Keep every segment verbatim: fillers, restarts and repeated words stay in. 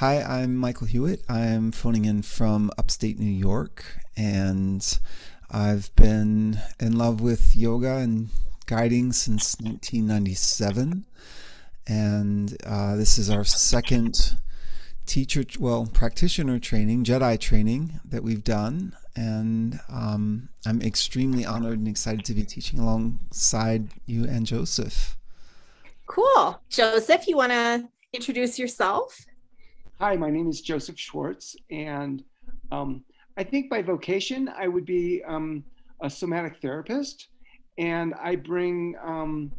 Hi, I'm Michael Hewitt. I'm phoning in from upstate New York, and I've been in love with yoga and guiding since nineteen ninety-seven, and uh, this is our second teacher, well, practitioner training, Jedi training that we've done, and um, I'm extremely honored and excited to be teaching alongside you and Joseph. Cool. Joseph, you want to introduce yourself? Hi, my name is Joseph Schwartz, and um, I think by vocation I would be um, a somatic therapist, and I bring um,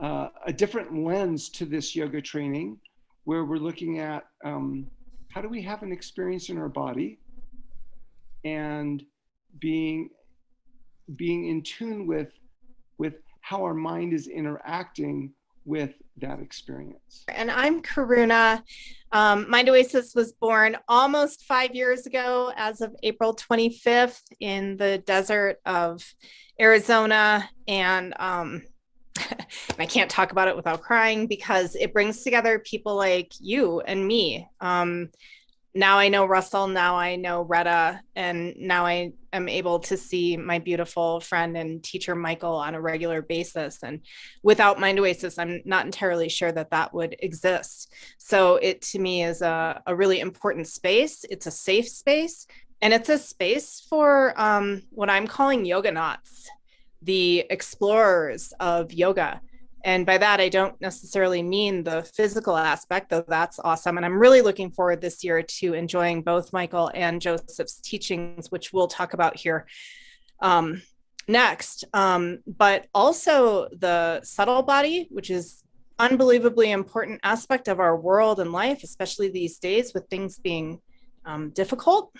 uh, a different lens to this yoga training where we're looking at um, how do we have an experience in our body and being, being in tune with, with how our mind is interacting with that experience. And I'm Karuna. Um, Mind Oasis was born almost five years ago as of April twenty-fifth in the desert of Arizona. And um, I can't talk about it without crying because it brings together people like you and me. Um, now I know Russell, now I know Retta, and now I am able to see my beautiful friend and teacher Michael on a regular basis. And without Mind Oasis, I'm not entirely sure that that would exist. So it to me is a, a really important space. It's a safe space, and it's a space for um, what I'm calling yoganauts, the explorers of yoga. And by that, I don't necessarily mean the physical aspect, though that's awesome. And I'm really looking forward this year to enjoying both Michael and Joseph's teachings, which we'll talk about here um, next. Um, but also the subtle body, which is unbelievably important aspect of our world and life, especially these days with things being um, difficult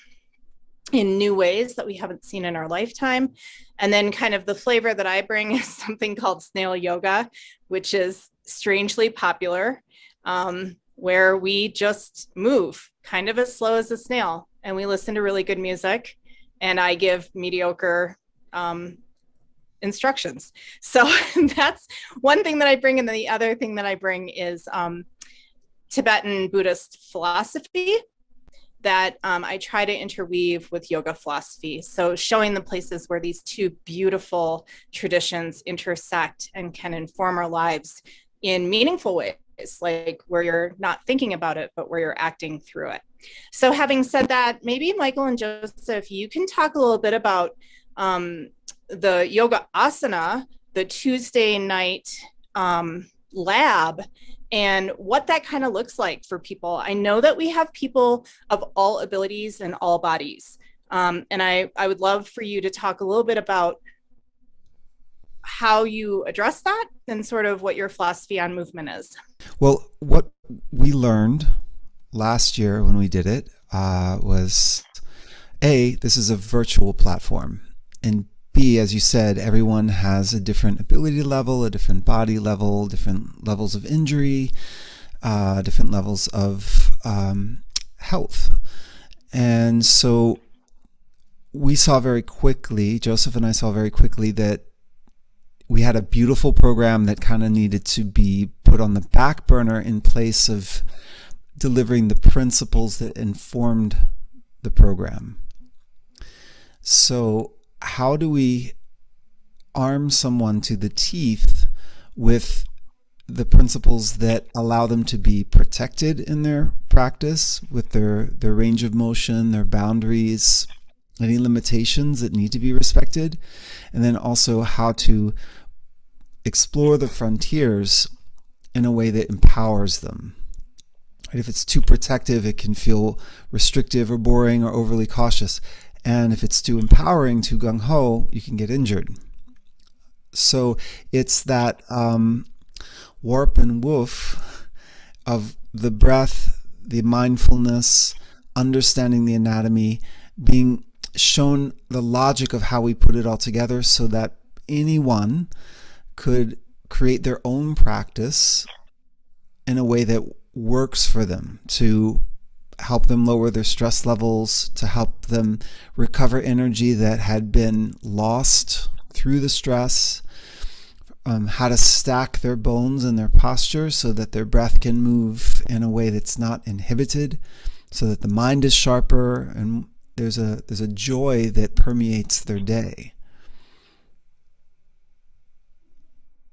in new ways that we haven't seen in our lifetime. And then kind of the flavor that I bring is something called snail yoga, which is strangely popular, um, where we just move kind of as slow as a snail, and we listen to really good music, and I give mediocre um, instructions. So that's one thing that I bring. And then the other thing that I bring is um, Tibetan Buddhist philosophy that um, I try to interweave with yoga philosophy. So showing the places where these two beautiful traditions intersect and can inform our lives in meaningful ways, like where you're not thinking about it, but where you're acting through it. So having said that, maybe Michael and Joseph, you can talk a little bit about um, the yoga asana, the Tuesday night um, lab, and what that kind of looks like for people. I know that we have people of all abilities and all bodies. Um, and I, I would love for you to talk a little bit about how you address that and sort of what your philosophy on movement is. Well, what we learned last year when we did it uh, was, A, this is a virtual platform, and B, as you said, everyone has a different ability level, a different body level, different levels of injury, uh, different levels of um, health. And so we saw very quickly, Joseph and I saw very quickly that we had a beautiful program that kind of needed to be put on the back burner in place of delivering the principles that informed the program. So how do we arm someone to the teeth with the principles that allow them to be protected in their practice, with their, their range of motion, their boundaries, any limitations that need to be respected, and then also how to explore the frontiers in a way that empowers them? Right? If it's too protective, it can feel restrictive or boring or overly cautious. And if it's too empowering, too gung-ho, you can get injured. So it's that um, warp and woof of the breath, the mindfulness, understanding the anatomy, being shown the logic of how we put it all together so that anyone could create their own practice in a way that works for them, to help them lower their stress levels, to help them recover energy that had been lost through the stress, um, how to stack their bones and their posture so that their breath can move in a way that's not inhibited, so that the mind is sharper, and there's a, there's a joy that permeates their day.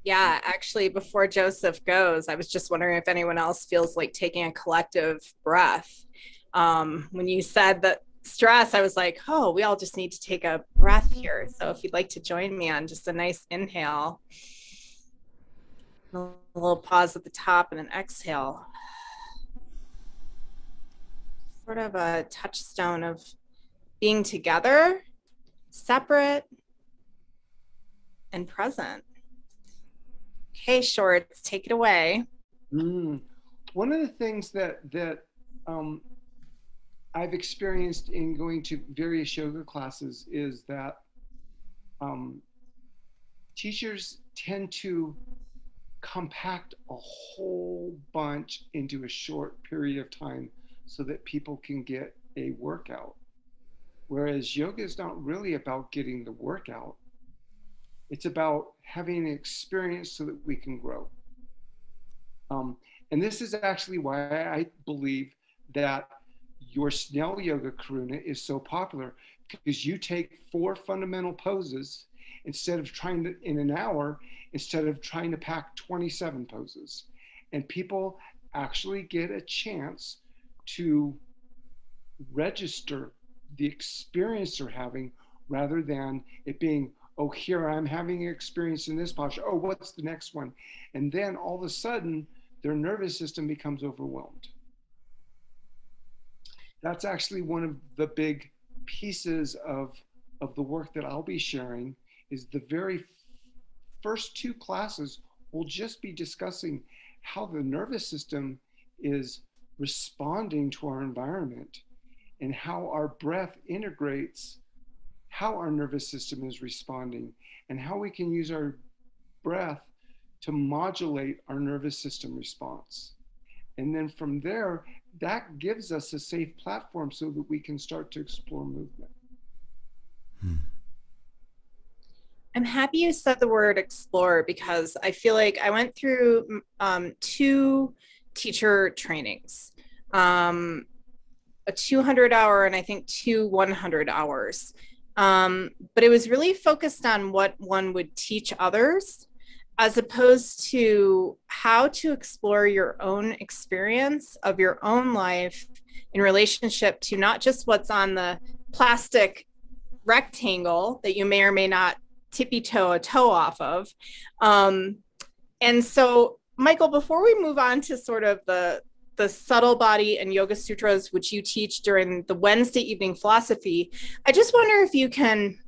Yeah, actually, before Joseph goes, I was just wondering if anyone else feels like taking a collective breath. Um, when you said that stress, I was like, oh, we all just need to take a breath here. So if you'd like to join me on just a nice inhale, a little pause at the top, and an exhale. Sort of a touchstone of being together, separate, and present. Hey, Schwartz, take it away. Mm. One of the things that that um, I've experienced in going to various yoga classes is that um, teachers tend to compact a whole bunch into a short period of time so that people can get a workout. Whereas yoga is not really about getting the workout. It's about having an experience so that we can grow. Um, and this is actually why I believe that your snail yoga, Karuna, is so popular, because you take four fundamental poses instead of trying to, in an hour, instead of trying to pack twenty-seven poses. And people actually get a chance to register the experience they're having rather than it being, oh, here I'm having an experience in this posture. Oh, what's the next one? And then all of a sudden, their nervous system becomes overwhelmed. That's actually one of the big pieces of, of the work that I'll be sharing, is the very first two classes will just be discussing how the nervous system is responding to our environment and how our breath integrates how our nervous system is responding, and how we can use our breath to modulate our nervous system response. And then from there, that gives us a safe platform so that we can start to explore movement. Hmm. I'm happy you said the word explore, because I feel like I went through um, two teacher trainings, um, a two hundred hour and I think two one hundred hours. Um, but it was really focused on what one would teach others, as opposed to how to explore your own experience of your own life in relationship to not just what's on the plastic rectangle that you may or may not tippy toe a toe off of. Um, and so, Michael, before we move on to sort of the the subtle body and yoga sutras, which you teach during the Wednesday evening philosophy, I just wonder if you can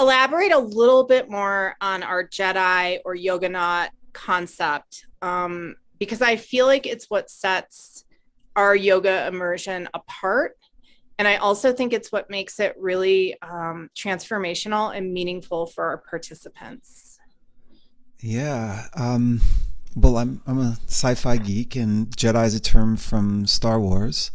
elaborate a little bit more on our Jedi or yoganaut concept, um, because I feel like it's what sets our yoga immersion apart. And I also think it's what makes it really um, transformational and meaningful for our participants. Yeah. Um... Well, I'm, I'm a sci-fi geek, and Jedi is a term from Star Wars.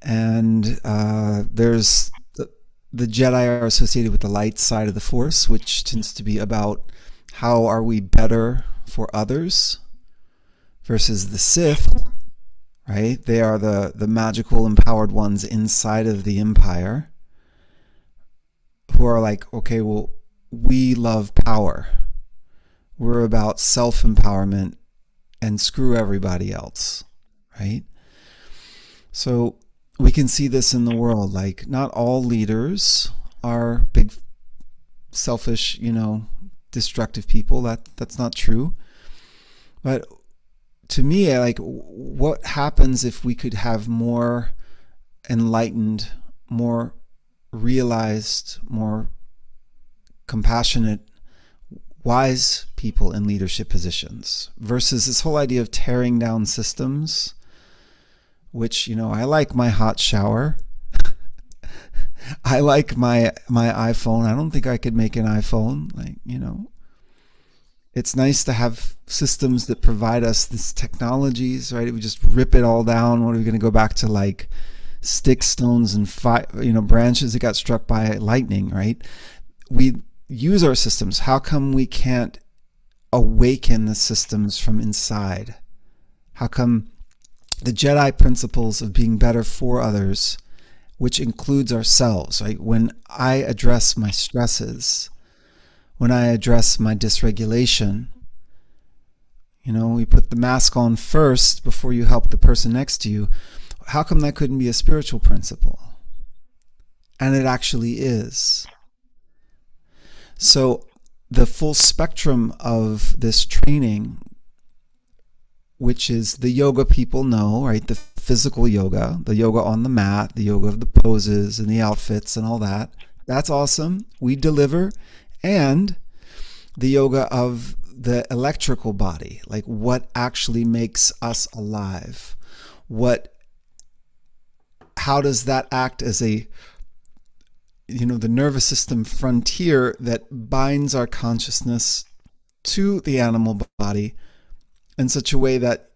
And uh, there's the, the Jedi are associated with the light side of the Force, which tends to be about how are we better for others, versus the Sith, right? They are the, the magical, empowered ones inside of the Empire who are like, okay, well, we love power. We're about self-empowerment and screw everybody else, right? So we can see this in the world. Like, not all leaders are big, selfish, you know, destructive people. That, that's not true. But to me, like, what happens if we could have more enlightened, more realized, more compassionate, wise people in leadership positions, versus this whole idea of tearing down systems, which, you know, I like my hot shower. I like my, my iPhone. I don't think I could make an iPhone. Like, you know, it's nice to have systems that provide us these technologies, right? We just rip it all down. What are we going to go back to, like sticks, stones, and fire, you know, branches that got struck by lightning, right? We use our systems. How come we can't awaken the systems from inside? How come the Jedi principles of being better for others, which includes ourselves, right? When I address my stresses, when I address my dysregulation, you know, we put the mask on first before you help the person next to you. How come that couldn't be a spiritual principle? And it actually is. So the full spectrum of this training, which is the yoga people know, right? The physical yoga, the yoga on the mat, the yoga of the poses and the outfits and all that. That's awesome. We deliver. And the yoga of the electrical body, like what actually makes us alive. What, how does that act as a, you know, the nervous system frontier that binds our consciousness to the animal body in such a way that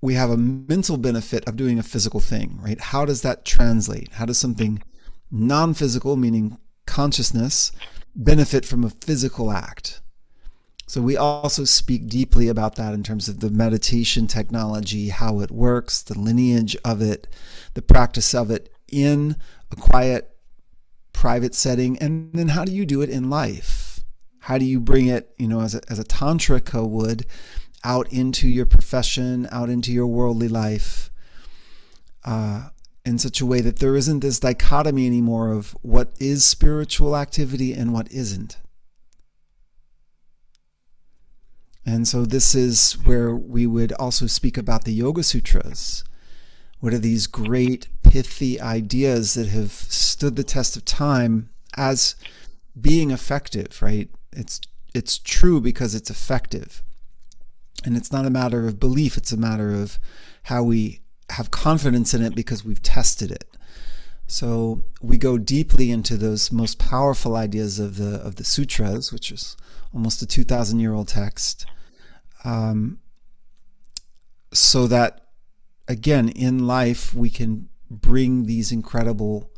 we have a mental benefit of doing a physical thing, right? How does that translate? How does something non-physical, meaning consciousness, benefit from a physical act? So we also speak deeply about that in terms of the meditation technology, how it works, the lineage of it, the practice of it in a quiet, private setting, and then how do you do it in life? How do you bring it, you know, as a, as a tantrika would, out into your profession, out into your worldly life, uh, in such a way that there isn't this dichotomy anymore of what is spiritual activity and what isn't. And so this is where we would also speak about the Yoga Sutras. What are these great pithy ideas that have stood the test of time as being effective, right? It's, it's true because it's effective. And it's not a matter of belief, it's a matter of how we have confidence in it because we've tested it. So we go deeply into those most powerful ideas of the, of the sutras, which is almost a two thousand year old text. Um, so that, again, in life, we can bring these incredible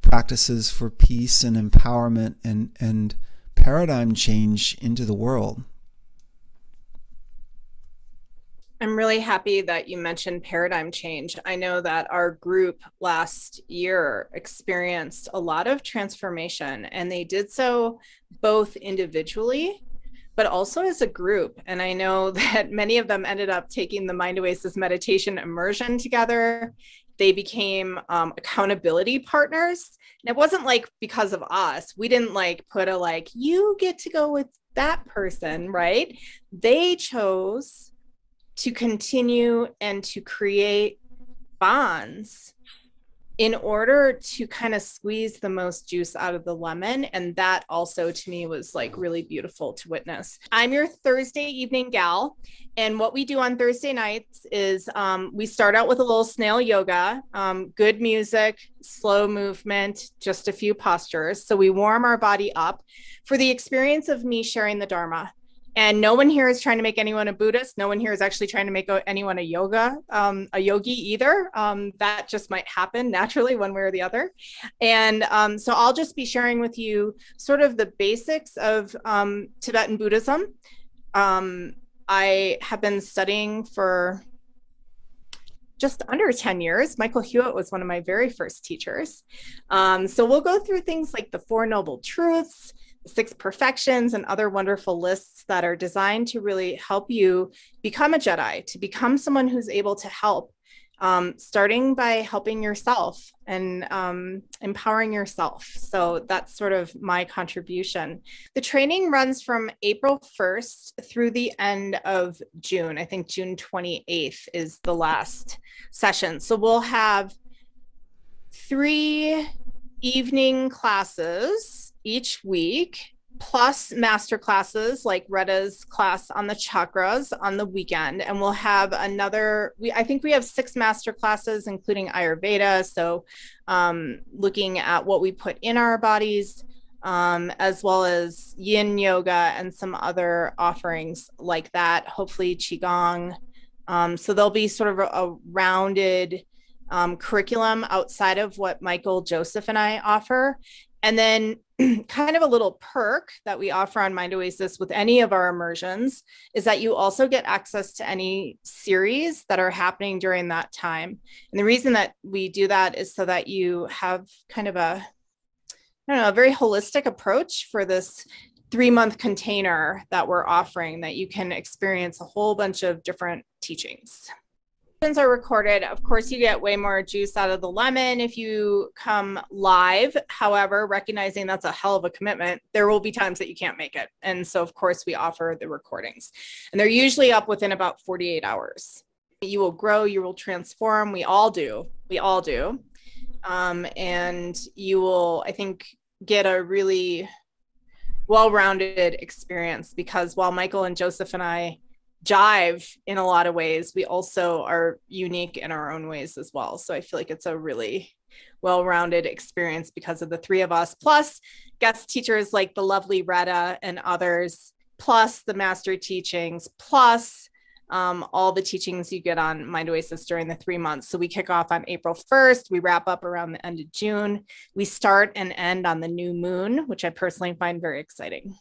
practices for peace and empowerment and, and paradigm change into the world. I'm really happy that you mentioned paradigm change. I know that our group last year experienced a lot of transformation, and they did so both individually, but also as a group. And I know that many of them ended up taking the Mind Oasis meditation immersion together. They became um, accountability partners. And it wasn't like because of us, we didn't like put a like, you get to go with that person, right? They chose to continue and to create bonds in order to kind of squeeze the most juice out of the lemon. And that also to me was like really beautiful to witness. I'm your Thursday evening gal. And what we do on Thursday nights is um, we start out with a little snail yoga, um, good music, slow movement, just a few postures. So we warm our body up for the experience of me sharing the Dharma. And no one here is trying to make anyone a Buddhist. No one here is actually trying to make anyone a yoga, um, a yogi either. Um, that just might happen naturally one way or the other. And um, so I'll just be sharing with you sort of the basics of um, Tibetan Buddhism. Um, I have been studying for just under ten years. Michael Hewitt was one of my very first teachers. Um, so we'll go through things like the Four Noble Truths, Six Perfections, and other wonderful lists that are designed to really help you become a Jedi, to become someone who's able to help, um, starting by helping yourself and um, empowering yourself. So that's sort of my contribution. The training runs from April first through the end of June. I think June twenty-eighth is the last session. So we'll have three evening classes each week, plus master classes like Retta's class on the chakras on the weekend. And we'll have another, we, I think we have six master classes, including Ayurveda. So um, looking at what we put in our bodies, um, as well as yin yoga and some other offerings like that, hopefully Qigong. Um, so there'll be sort of a, a rounded um, curriculum outside of what Michael, Joseph, and I offer. And then kind of a little perk that we offer on Mind Oasis with any of our immersions is that you also get access to any series that are happening during that time. And the reason that we do that is so that you have kind of a, I don't know, a very holistic approach for this three month container that we're offering, that you can experience a whole bunch of different teachings. Are recorded. Of course, you get way more juice out of the lemon if you come live. However, recognizing that's a hell of a commitment, there will be times that you can't make it. And so, of course, we offer the recordings, and they're usually up within about forty-eight hours. You will grow, you will transform. We all do. We all do. Um, and you will, I think, get a really well-rounded experience, because while Michael and Joseph and I jive in a lot of ways, we also are unique in our own ways as well. So I feel like it's a really well-rounded experience because of the three of us, plus guest teachers like the lovely Retta and others, plus the master teachings, plus um, all the teachings you get on Mind Oasis during the three months. So we kick off on April first. We wrap up around the end of June. We start and end on the new moon, which I personally find very exciting.